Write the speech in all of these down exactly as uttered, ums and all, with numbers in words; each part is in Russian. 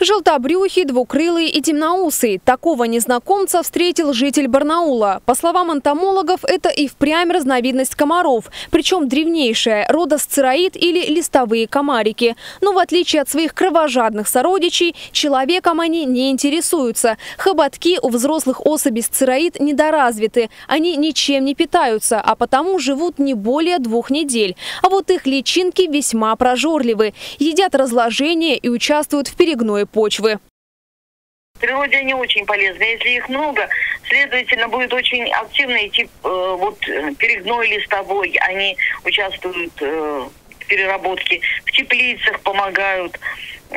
Желтобрюхий, двукрылый и темноусый. Такого незнакомца встретил житель Барнаула. По словам энтомологов, это и впрямь разновидность комаров. Причем древнейшая, рода сциарид или листовые комарики. Но в отличие от своих кровожадных сородичей, человеком они не интересуются. Хоботки у взрослых особей сциарид недоразвиты. Они ничем не питаются, а потому живут не более двух недель. А вот их личинки весьма прожорливы. Едят разложение и участвуют в перегное почвы. В природе они очень полезны. Если их много, следовательно, будет очень активно идти э, вот, перегной листовой. Они участвуют э, в переработке, в теплицах помогают э,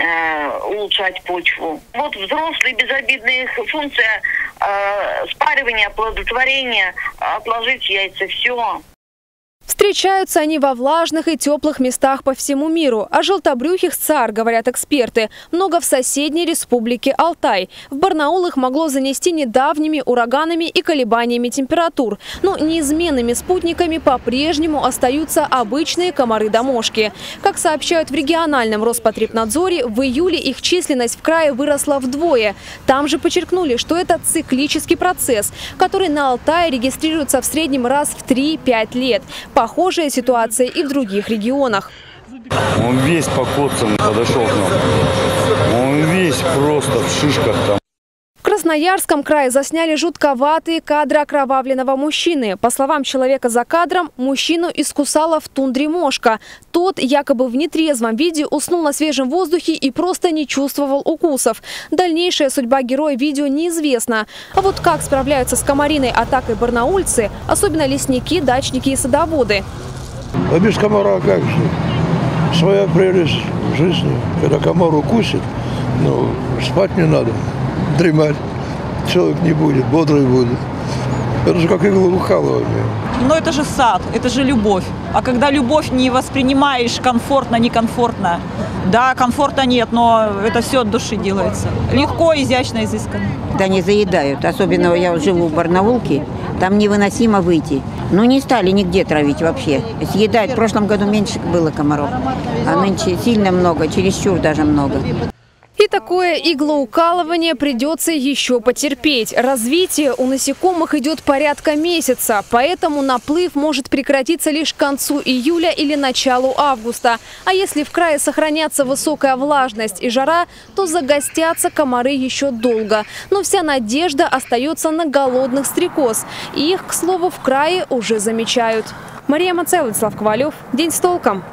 улучшать почву. Вот взрослые безобидные функция э, спаривания, оплодотворения, отложить яйца, все. Встречаются они во влажных и теплых местах по всему миру. О желтобрюхих сциар, говорят эксперты, много в соседней республике Алтай. В Барнаул их могло занести недавними ураганами и колебаниями температур. Но неизменными спутниками по-прежнему остаются обычные комары-домошки. Как сообщают в региональном Роспотребнадзоре, в июле их численность в крае выросла вдвое. Там же подчеркнули, что это циклический процесс, который на Алтае регистрируется в среднем раз в три-пять лет. Похожая ситуация и в других регионах. Он весь покоцан подошел к нам. Он весь просто в шишках там. В Красноярском крае засняли жутковатые кадры окровавленного мужчины. По словам человека за кадром, мужчину искусала в тундре мошка. Тот якобы в нетрезвом виде уснул на свежем воздухе и просто не чувствовал укусов. Дальнейшая судьба героя видео неизвестна. А вот как справляются с комариной атакой барнаульцы, особенно лесники, дачники и садоводы. А без комара как же? Своя прелесть в жизни. Когда комар укусит, ну, спать не надо. Дремать человек не будет, бодрый будет. Это же как иглоукалывание. Но это же сад, это же любовь. А когда любовь не воспринимаешь комфортно, некомфортно. Да, комфорта нет, но это все от души делается. Легко, изящно, изысканно. Да не заедают. Особенно я живу в Барнаулке, там невыносимо выйти. Ну не стали нигде травить вообще. Съедают. В прошлом году меньше было комаров. А нынче сильно много, чересчур даже много. И такое иглоукалывание придется еще потерпеть. Развитие у насекомых идет порядка месяца, поэтому наплыв может прекратиться лишь к концу июля или началу августа. А если в крае сохранятся высокая влажность и жара, то загостятся комары еще долго. Но вся надежда остается на голодных стрекоз. И их, к слову, в крае уже замечают. Мария Мацелова, Слав Ковалев. День с толком.